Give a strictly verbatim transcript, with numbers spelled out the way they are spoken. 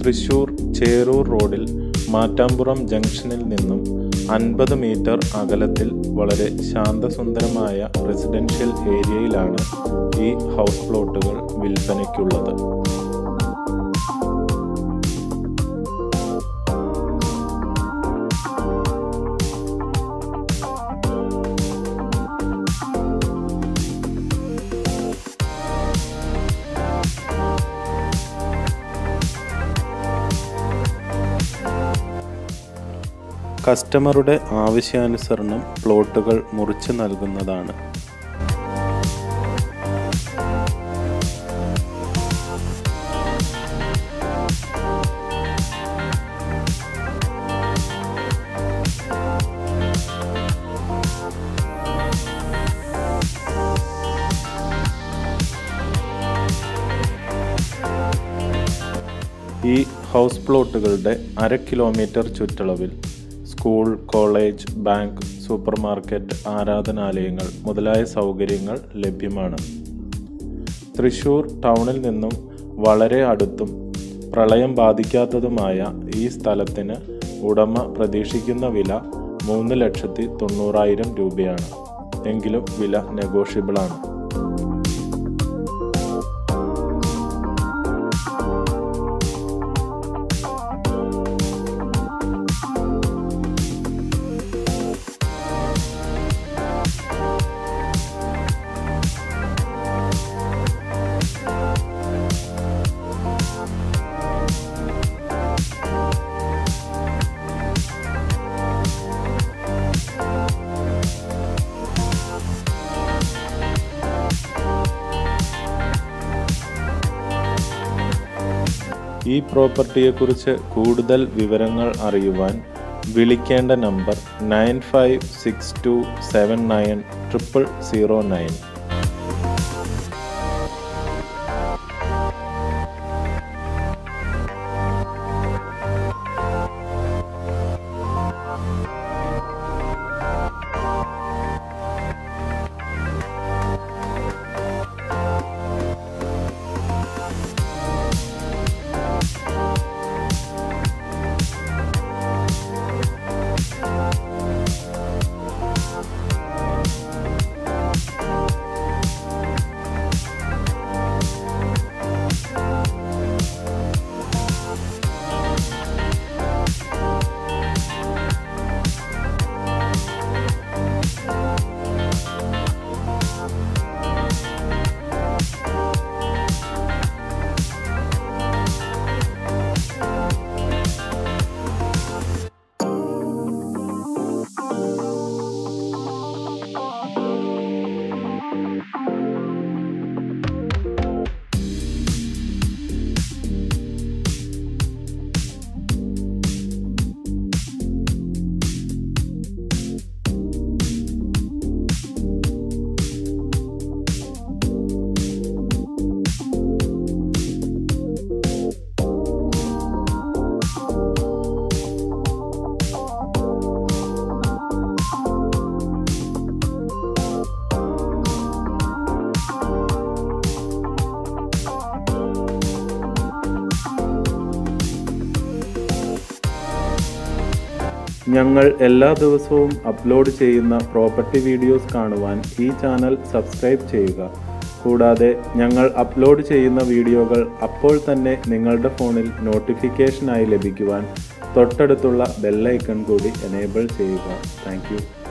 തൃശ്ശൂർ ചേരൂർ റോഡിൽ മാറ്റാമ്പുറം ജംഗ്ഷനിൽ നിന്നും അൻപത് മീറ്റർ അകലത്തിൽ വളരെ ശാന്തസുന്ദരമായ റെസിഡൻഷ്യൽ ഏരിയയിലാണ് ഈ ഹൗസ് പ്ലോട്ടുകൾ വിൽപ്പനയ്ക്കുള്ളത്. കസ്റ്റമറുടെ ആവശ്യാനുസരണം പ്ലോട്ടുകൾ മുറിച്ച് നൽകുന്നതാണ്. ഈ ഹൗസ് പ്ലോട്ടുകളുടെ അര കിലോമീറ്റർ ചുറ്റളവിൽ school, college, bank, super market, ആരാധനാലയങ്ങൾ മുതലായ സൗകര്യങ്ങൾ ലഭ്യമാണ്. തൃശ്ശൂർ ടൗണിൽ നിന്നും വളരെ അടുത്തും പ്രളയം ബാധിക്കാത്തതുമായ ഈ സ്ഥലത്തിന് ഉടമ പ്രതീക്ഷിക്കുന്ന വില മൂന്ന് ലക്ഷത്തി തൊണ്ണൂറായിരം രൂപയാണ്. എങ്കിലും വില നെഗോഷ്യബിളാണ്. ഈ പ്രോപ്പർട്ടിയെക്കുറിച്ച് കൂടുതൽ വിവരങ്ങൾ അറിയുവാൻ വിളിക്കേണ്ട number nine five six two seven nine triple zero nine. ഞങ്ങൾ എല്ലാ ദിവസവും അപ്ലോഡ് ചെയ്യുന്ന പ്രോപ്പർട്ടി വീഡിയോസ് കാണുവാൻ ഈ ചാനൽ സബ്സ്ക്രൈബ് ചെയ്യുക. കൂടാതെ ഞങ്ങൾ അപ്ലോഡ് ചെയ്യുന്ന വീഡിയോകൾ അപ്പോൾ തന്നെ നിങ്ങളുടെ ഫോണിൽ നോട്ടിഫിക്കേഷനായി ലഭിക്കുവാൻ തൊട്ടടുത്തുള്ള ബെൽ ഐക്കൺ കൂടി എനേബിൾ ചെയ്യുക. Thank U.